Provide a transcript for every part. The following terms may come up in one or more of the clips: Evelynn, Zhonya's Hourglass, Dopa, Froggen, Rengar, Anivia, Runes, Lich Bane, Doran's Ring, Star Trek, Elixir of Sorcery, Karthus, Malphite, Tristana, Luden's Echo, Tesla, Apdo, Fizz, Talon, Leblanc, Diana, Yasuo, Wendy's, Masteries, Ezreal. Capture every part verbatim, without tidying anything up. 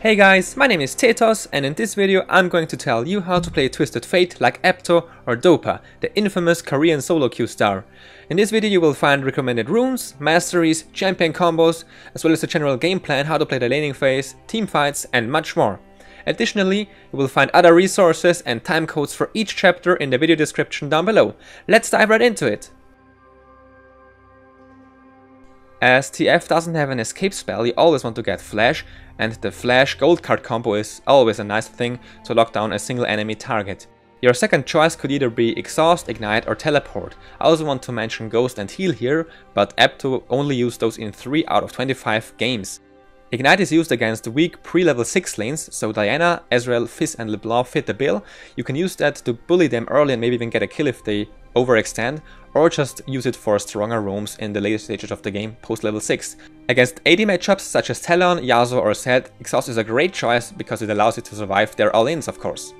Hey guys, my name is Tetos, and in this video I'm going to tell you how to play Twisted Fate like Apdo or Dopa, the infamous Korean solo queue star. In this video you will find recommended runes, masteries, champion combos, as well as a general game plan, how to play the laning phase, teamfights and much more. Additionally, you will find other resources and time codes for each chapter in the video description down below. Let's dive right into it! As T F doesn't have an escape spell, you always want to get flash, and the flash gold card combo is always a nice thing to lock down a single enemy target. Your second choice could either be exhaust, ignite or teleport. I also want to mention ghost and heal here, but Apdo only used those in three out of twenty-five games. Ignite is used against weak pre-level six lanes, so Diana, Ezreal, Fizz and Leblanc fit the bill. You can use that to bully them early and maybe even get a kill if they overextend, or just use it for stronger roams in the later stages of the game post level six. Against A D matchups such as Talon, Yasuo or Zed, exhaust is a great choice because it allows you to survive their all-ins, of course.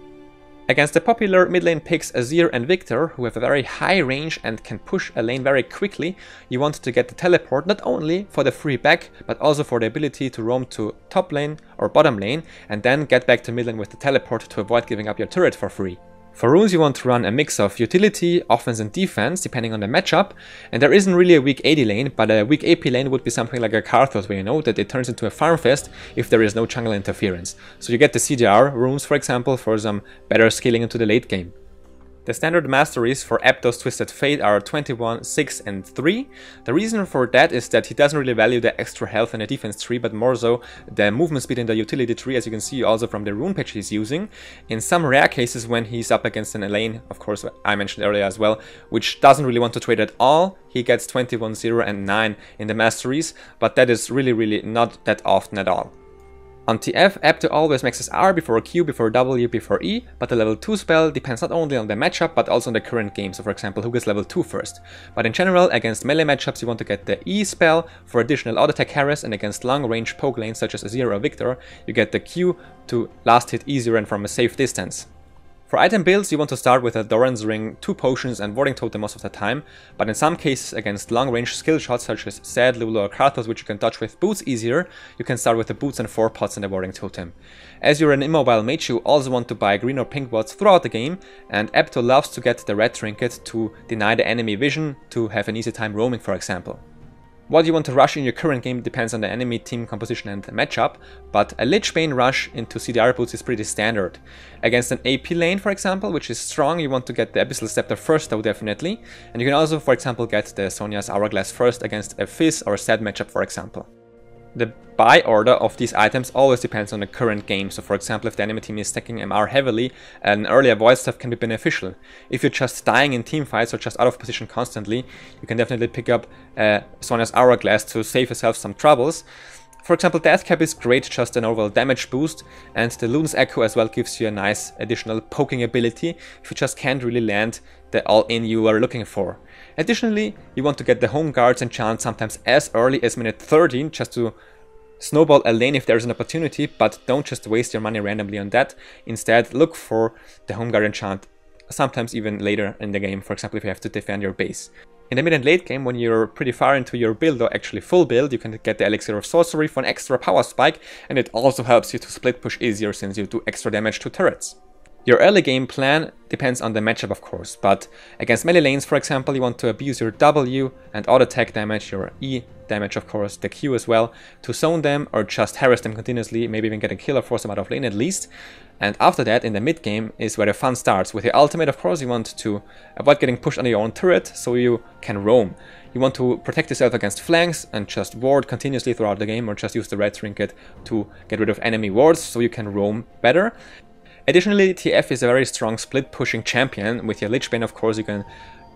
Against the popular mid lane picks Azir and Viktor, who have a very high range and can push a lane very quickly, you want to get the teleport not only for the free back, but also for the ability to roam to top lane or bottom lane and then get back to mid lane with the teleport to avoid giving up your turret for free. For runes you want to run a mix of utility, offense and defense depending on the matchup, and there isn't really a weak A D lane, but a weak A P lane would be something like a Karthus, where you know that it turns into a farm fest if there is no jungle interference. So you get the C D R runes, for example, for some better scaling into the late game. The standard masteries for Apdo's Twisted Fate are twenty-one, six and three. The reason for that is that he doesn't really value the extra health in the defense tree, but more so the movement speed in the utility tree, as you can see also from the rune patch he's using. In some rare cases when he's up against an lane, of course I mentioned earlier as well, which doesn't really want to trade at all, he gets twenty-one, zero and nine in the masteries, but that is really really not that often at all. On T F, Apdo always makes his R before Q, before W, before E, but the level two spell depends not only on the matchup but also on the current game, so for example who gets level two first. But in general, against melee matchups you want to get the E spell for additional auto-attack harass, and against long-range poke lanes such as Azir or Viktor, you get the Q to last hit easier and from a safe distance. For item builds, you want to start with a Doran's Ring, two potions and Warding Totem most of the time, but in some cases against long-range skill shots such as Zed, Lulu or Karthus, which you can dodge with boots easier, you can start with the boots and four pots and the Warding Totem. As you're an immobile mage, you also want to buy green or pink wards throughout the game, and Apdo loves to get the red trinket to deny the enemy vision to have an easy time roaming, for example. What you want to rush in your current game depends on the enemy team composition and the matchup, but a Lich Bane rush into C D R boots is pretty standard. Against an A P lane, for example, which is strong, you want to get the Abyssal Scepter first though, definitely, and you can also, for example, get the Zhonya's Hourglass first against a Fizz or Zed matchup, for example. The buy order of these items always depends on the current game, so for example if the enemy team is stacking M R heavily, an earlier void stuff can be beneficial. If you're just dying in teamfights or just out of position constantly, you can definitely pick up uh, Zhonya's Hourglass to save yourself some troubles. For example, Deathcap is great, just an overall damage boost, and the Luden's Echo as well gives you a nice additional poking ability if you just can't really land the all-in you are looking for. Additionally, you want to get the Home Guards enchant sometimes as early as minute thirteen just to snowball a lane if there is an opportunity, but don't just waste your money randomly on that. Instead, look for the Home Guard enchant sometimes even later in the game, for example if you have to defend your base. In the mid and late game, when you're pretty far into your build, or actually full build, you can get the Elixir of Sorcery for an extra power spike, and it also helps you to split push easier since you do extra damage to turrets. Your early game plan depends on the matchup, of course, but against melee lanes, for example, you want to abuse your W and auto attack damage, your E damage, of course, the Q as well, to zone them or just harass them continuously, maybe even get a kill or force them out of lane at least. And after that, in the mid game is where the fun starts. With your ultimate, of course, you want to avoid getting pushed under your own turret so you can roam. You want to protect yourself against flanks and just ward continuously throughout the game, or just use the red trinket to get rid of enemy wards so you can roam better. Additionally, T F is a very strong split pushing champion. With your Lich Bane, of course, you can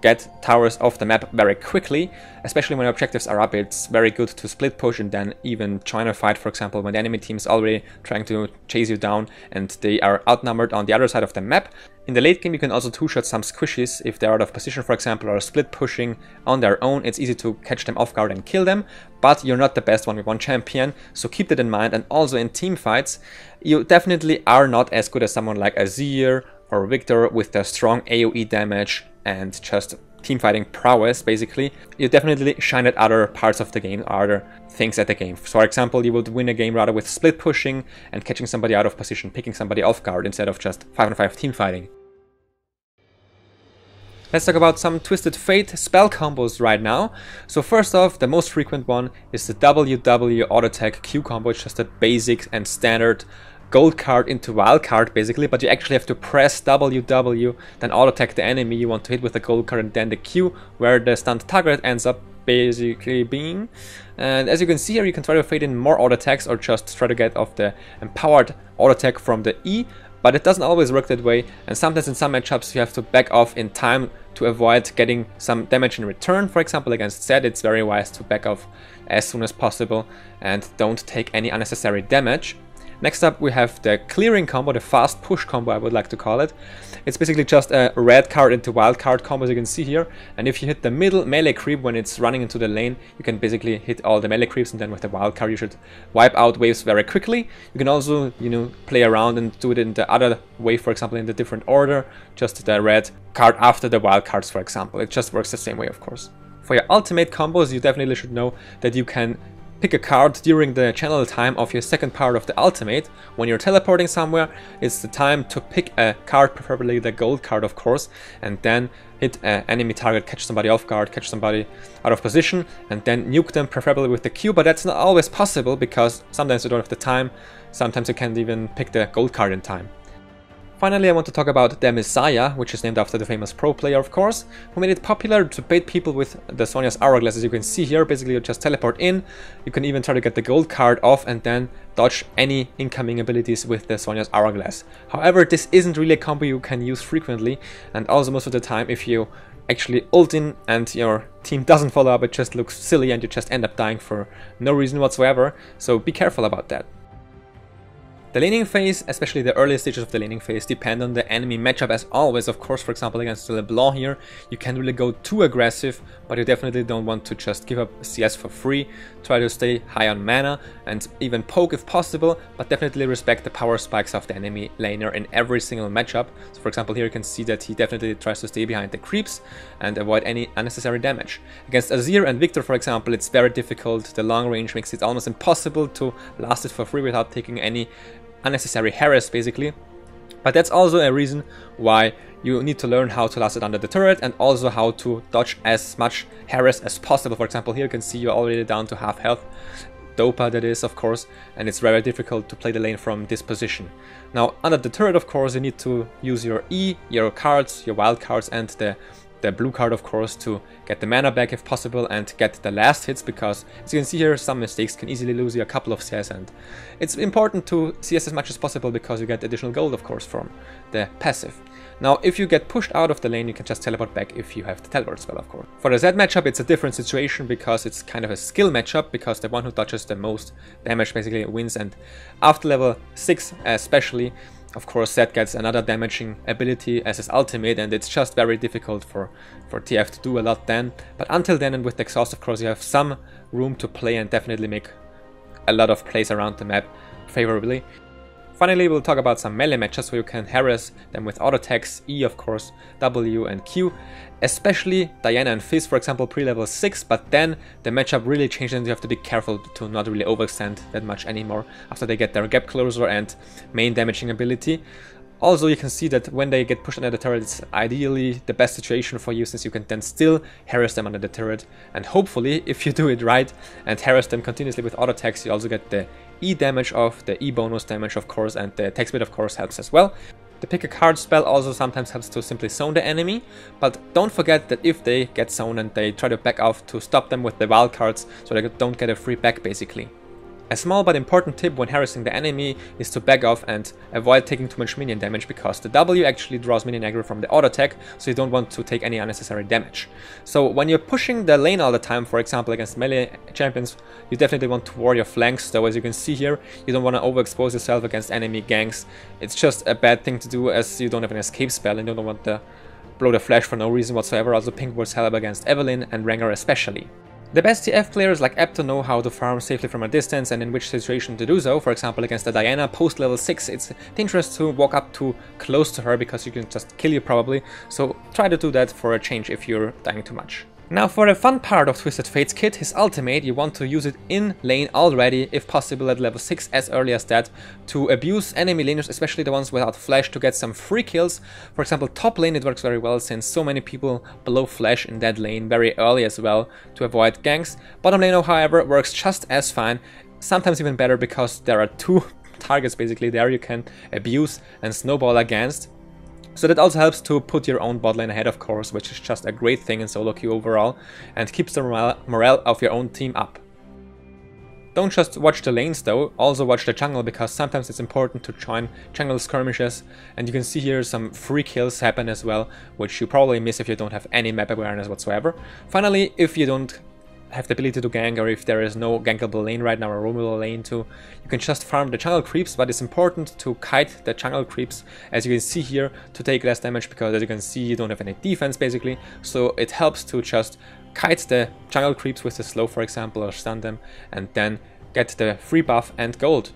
get towers off the map very quickly, especially when objectives are up. It's very good to split push and then even join a fight, for example, when the enemy team is already trying to chase you down and they are outnumbered on the other side of the map. In the late game you can also two-shot some squishies if they're out of position, for example, or split pushing on their own. It's easy to catch them off guard and kill them, but you're not the best one v one champion, so keep that in mind. And also in team fights, you definitely are not as good as someone like Azir or Viktor with their strong AoE damage and just teamfighting prowess, basically, you definitely shine at other parts of the game, other things at the game. So, for example, you would win a game rather with split pushing and catching somebody out of position, picking somebody off guard, instead of just five on five teamfighting. Let's talk about some Twisted Fate spell combos right now. So first off, the most frequent one is the W W auto attack Q combo. It's just a basic and standard gold card into wild card basically, but you actually have to press W W, then auto attack the enemy you want to hit with the gold card and then the Q, where the stunned target ends up basically being. And as you can see here, you can try to fade in more auto attacks or just try to get off the empowered auto attack from the E. But it doesn't always work that way, and sometimes in some matchups you have to back off in time to avoid getting some damage in return. For example, against Zed, it's very wise to back off as soon as possible and don't take any unnecessary damage. Next up we have the clearing combo, the fast push combo I would like to call it. It's basically just a red card into wild card combo, as you can see here, and if you hit the middle melee creep when it's running into the lane, you can basically hit all the melee creeps, and then with the wild card you should wipe out waves very quickly. You can also, you know, play around and do it in the other wave, for example, in the different order, just the red card after the wild cards, for example. It just works the same way, of course. For your ultimate combos, you definitely should know that you can pick a card during the channel time of your second part of the ultimate. When you're teleporting somewhere, it's the time to pick a card, preferably the gold card of course, and then hit an enemy target, catch somebody off guard, catch somebody out of position, and then nuke them, preferably with the Q, but that's not always possible because sometimes you don't have the time, sometimes you can't even pick the gold card in time. Finally, I want to talk about the Messiah, which is named after the famous pro player, of course, who made it popular to bait people with the Zhonya's Hourglass, as you can see here. Basically, you just teleport in, you can even try to get the gold card off and then dodge any incoming abilities with the Zhonya's Hourglass. However, this isn't really a combo you can use frequently, and also most of the time if you actually ult in and your team doesn't follow up, it just looks silly and you just end up dying for no reason whatsoever, so be careful about that. The laning phase, especially the early stages of the laning phase, depend on the enemy matchup as always, of course. For example, against the Leblanc here, you can't really go too aggressive, but you definitely don't want to just give up C S for free. Try to stay high on mana and even poke if possible, but definitely respect the power spikes of the enemy laner in every single matchup. So for example, here you can see that he definitely tries to stay behind the creeps and avoid any unnecessary damage. Against Azir and Viktor, for example, it's very difficult. The long range makes it almost impossible to last it for free without taking any unnecessary harass basically, but that's also a reason why you need to learn how to last it under the turret and also how to dodge as much harass as possible. For example, here you can see you're already down to half health, Dopa that is, of course, and it's very difficult to play the lane from this position. Now under the turret, of course, you need to use your E, your cards, your wild cards and the the blue card, of course, to get the mana back if possible and get the last hits, because as you can see here, some mistakes can easily lose you a couple of C S, and it's important to C S as much as possible because you get additional gold, of course, from the passive. Now if you get pushed out of the lane, you can just teleport back if you have the teleport spell, of course. For the Zed matchup, it's a different situation because it's kind of a skill matchup, because the one who dodges the most damage basically wins, and after level six especially, of course, Zed gets another damaging ability as his ultimate, and it's just very difficult for, for T F to do a lot then. But until then, and with the exhaust, of course, you have some room to play and definitely make a lot of plays around the map favorably. Finally, we'll talk about some melee matches where you can harass them with auto attacks, E of course, W and Q. Especially Diana and Fizz, for example, pre-level six, but then the matchup really changes and you have to be careful to not really overextend that much anymore after they get their gap closer and main damaging ability. Also, you can see that when they get pushed under the turret, it's ideally the best situation for you, since you can then still harass them under the turret. And hopefully, if you do it right and harass them continuously with auto attacks, you also get the E damage off, the E bonus damage, of course, and the attack speed, of course, helps as well. The pick a card spell also sometimes helps to simply zone the enemy, but don't forget that if they get zoned and they try to back off, to stop them with the wild cards so they don't get a free back basically. A small but important tip when harassing the enemy is to back off and avoid taking too much minion damage, because the W actually draws minion aggro from the auto attack, so you don't want to take any unnecessary damage. So when you're pushing the lane all the time, for example against melee champions, you definitely want to ward your flanks, though as you can see here, you don't want to overexpose yourself against enemy ganks. It's just a bad thing to do as you don't have an escape spell and you don't want to blow the flash for no reason whatsoever. Also pink wards help against Evelynn and Rengar especially. The best T F players like Apdo know how to farm safely from a distance and in which situation to do so. For example, against the Diana post level six, it's dangerous to walk up too close to her because she can just kill you probably, so try to do that for a change if you're dying too much. Now for the fun part of Twisted Fate's kit, his ultimate, you want to use it in lane already, if possible at level six as early as that, to abuse enemy laners, especially the ones without flash, to get some free kills. For example, top lane it works very well since so many people blow flash in that lane very early as well to avoid ganks. Bottom lane however works just as fine, sometimes even better because there are two targets basically there you can abuse and snowball against. So that also helps to put your own bot lane ahead of course, which is just a great thing in solo queue overall and keeps the morale of your own team up. Don't just watch the lanes though, also watch the jungle because sometimes it's important to join jungle skirmishes, and you can see here some free kills happen as well, which you probably miss if you don't have any map awareness whatsoever. Finally, if you don't have the ability to gank or if there is no gankable lane right now or roamable lane too, you can just farm the jungle creeps, but it's important to kite the jungle creeps as you can see here to take less damage because as you can see you don't have any defense basically, so it helps to just kite the jungle creeps with the slow for example or stun them and then get the free buff and gold.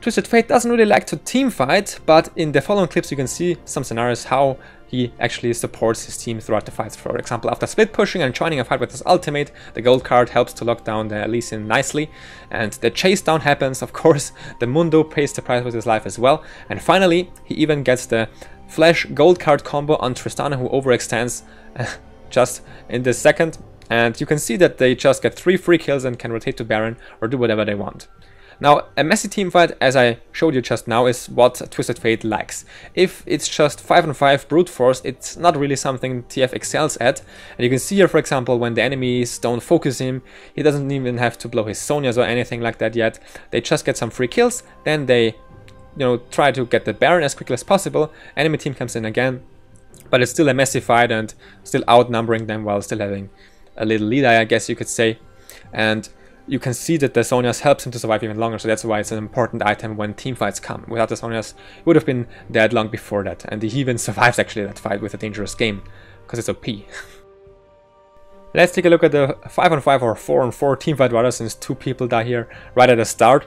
Twisted Fate doesn't really like to teamfight, but in the following clips you can see some scenarios how he actually supports his team throughout the fights. For example, after split pushing and joining a fight with his ultimate, the gold card helps to lock down the Lich Bane nicely, and the chase down happens, of course, the Mundo pays the price with his life as well, and finally he even gets the flash gold card combo on Tristana who overextends just in the second, and you can see that they just get three free kills and can rotate to Baron or do whatever they want. Now, a messy teamfight, as I showed you just now, is what Twisted Fate likes. If it's just five on five brute force, it's not really something T F excels at. And you can see here, for example, when the enemies don't focus him, he doesn't even have to blow his Zhonya's or anything like that yet. They just get some free kills, then they, you know, try to get the Baron as quickly as possible. Enemy team comes in again, but it's still a messy fight and still outnumbering them while still having a little lead, I guess you could say. And you can see that the Zhonya's helps him to survive even longer, so that's why it's an important item when teamfights come. Without the Zhonya's, he would have been dead long before that, and he even survives actually that fight with a dangerous game, because it's O P. Let's take a look at the five on five or four on four teamfight rather, since two people die here right at the start.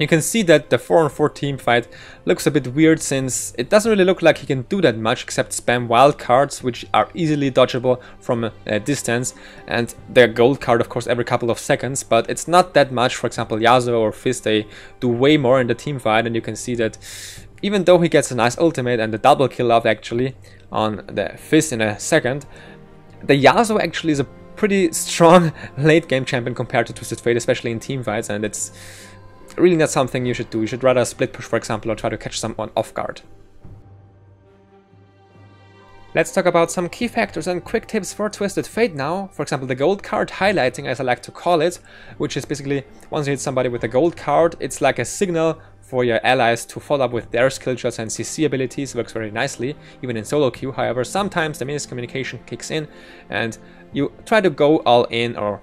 You can see that the four on four teamfight looks a bit weird since it doesn't really look like he can do that much except spam wildcards, which are easily dodgeable from a distance, and their gold card of course every couple of seconds, but it's not that much. For example, Yasuo or Fizz, they do way more in the teamfight, and you can see that even though he gets a nice ultimate and a double kill off actually on the Fizz in a second, the Yasuo actually is a pretty strong late game champion compared to Twisted Fate, especially in teamfights, and it's really not something you should do. You should rather split push for example or try to catch someone off guard. Let's talk about some key factors and quick tips for Twisted Fate now. For example, the gold card highlighting, as I like to call it, which is basically once you hit somebody with a gold card, it's like a signal for your allies to follow up with their skill shots and C C abilities. Works very nicely, even in solo queue. However, sometimes the miscommunication kicks in and you try to go all in or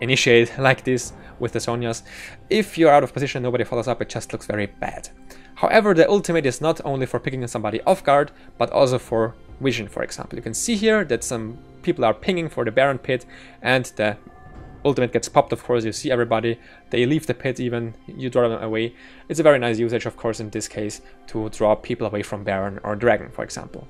initiate like this with the Zhonya's. If you're out of position, nobody follows up, it just looks very bad. However, the ultimate is not only for picking somebody off guard, but also for vision, for example. You can see here that some people are pinging for the Baron pit, and the ultimate gets popped, of course. You see everybody, they leave the pit even, you draw them away. It's a very nice usage, of course, in this case, to draw people away from Baron or Dragon, for example.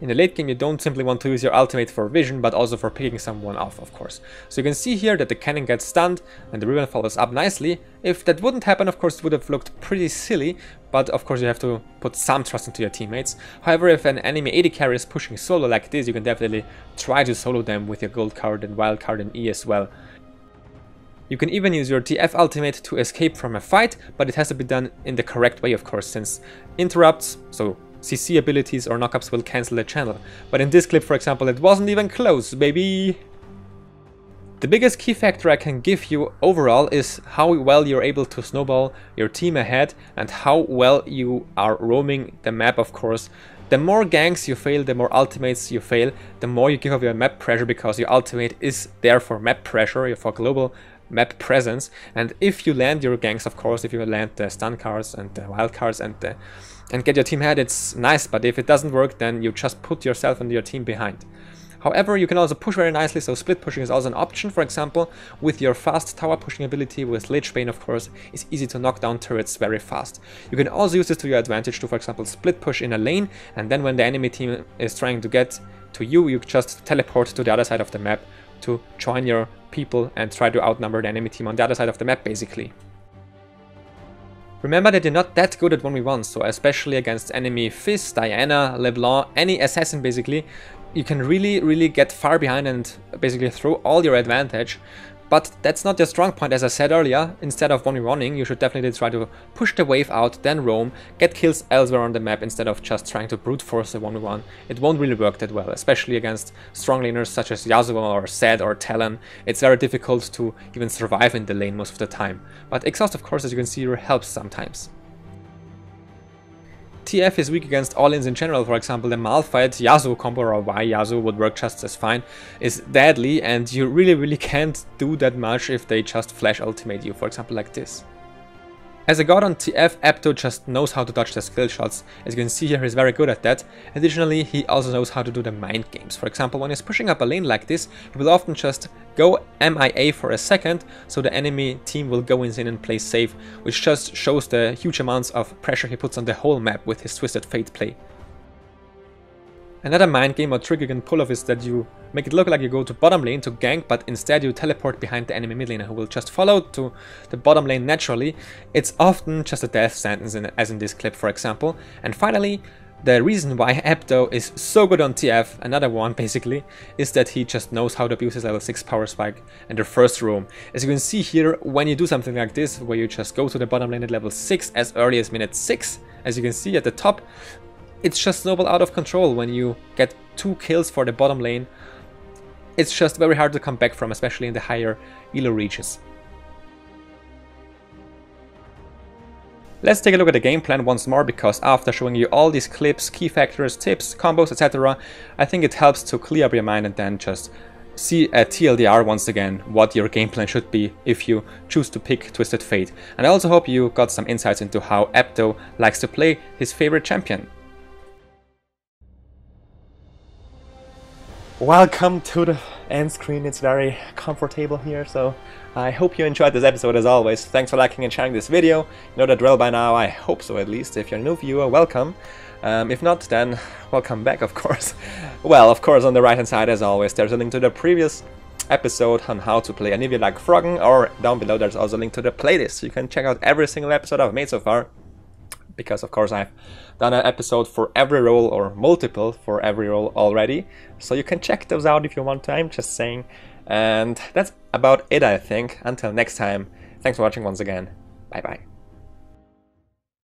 In the late game, you don't simply want to use your ultimate for vision, but also for picking someone off, of course. So you can see here that the cannon gets stunned and the ribbon follows up nicely. If that wouldn't happen, of course, it would have looked pretty silly, but of course you have to put some trust into your teammates. However, if an enemy A D carry is pushing solo like this, you can definitely try to solo them with your gold card and wild card and E as well. You can even use your T F ultimate to escape from a fight, but it has to be done in the correct way, of course, since interrupts, so C C abilities or knockups will cancel the channel, but in this clip for example it wasn't even close, baby! The biggest key factor I can give you overall is how well you're able to snowball your team ahead and how well you are roaming the map, of course. The more ganks you fail, the more ultimates you fail, the more you give up your map pressure, because your ultimate is there for map pressure, for global map presence, and if you land your ganks, of course, if you land the stun cards and the wild cards and the and get your team ahead, it's nice, but if it doesn't work, then you just put yourself and your team behind. However, you can also push very nicely, so split pushing is also an option. For example, with your fast tower pushing ability with Lich Bane, of course, it's easy to knock down turrets very fast. You can also use this to your advantage to, for example, split push in a lane, and then when the enemy team is trying to get to you, you just teleport to the other side of the map to join your people and try to outnumber the enemy team on the other side of the map, basically. Remember that you're not that good at one v one, so especially against enemy Fizz, Diana, Leblanc, any assassin basically, you can really, really get far behind and basically throw all your advantage. But that's not your strong point, as I said earlier. Instead of one v one-ing, you should definitely try to push the wave out, then roam, get kills elsewhere on the map instead of just trying to brute force a one v one. It won't really work that well, especially against strong laners such as Yasuo or Zed or Talon. It's very difficult to even survive in the lane most of the time. But exhaust, of course, as you can see, helps sometimes. T F is weak against all-ins in general. For example, the Malphite Yasuo combo, or why Yasuo would work just as fine, is deadly, and you really really can't do that much if they just flash ultimate you, for example like this. As a god on T F, Apdo just knows how to dodge the skill shots. As you can see here, he's very good at that. Additionally, he also knows how to do the mind games. For example, when he's pushing up a lane like this, he will often just go M I A for a second, so the enemy team will go insane and play safe, which just shows the huge amounts of pressure he puts on the whole map with his Twisted Fate play. Another mind game or trick you can pull off is that you make it look like you go to bottom lane to gank, but instead you teleport behind the enemy mid laner, who will just follow to the bottom lane naturally. It's often just a death sentence, in, as in this clip, for example. And finally, the reason why Apdo is so good on T F, another one basically, is that he just knows how to abuse his level six power spike and the first roam. As you can see here, when you do something like this, where you just go to the bottom lane at level six as early as minute six, as you can see at the top, it's just snowball out of control. When you get two kills for the bottom lane, it's just very hard to come back from, especially in the higher E L O reaches. Let's take a look at the game plan once more, because after showing you all these clips, key factors, tips, combos, et cetera, I think it helps to clear up your mind and then just see at T L D R once again what your game plan should be if you choose to pick Twisted Fate. And I also hope you got some insights into how Apdo likes to play his favorite champion. Welcome to the end screen. It's very comfortable here, so I hope you enjoyed this episode as always. Thanks for liking and sharing this video. You know the drill by now, I hope so at least. If you're a new viewer, welcome. Um, if not, then welcome back, of course. Well, of course, on the right hand side as always, there's a link to the previous episode on how to play Anivia like Froggen, or down below there's also a link to the playlist, so you can check out every single episode I've made so far. Because of course I've done an episode for every role, or multiple for every role already, so you can check those out if you want to, I'm just saying. And that's about it, I think. Until next time, thanks for watching once again, bye bye.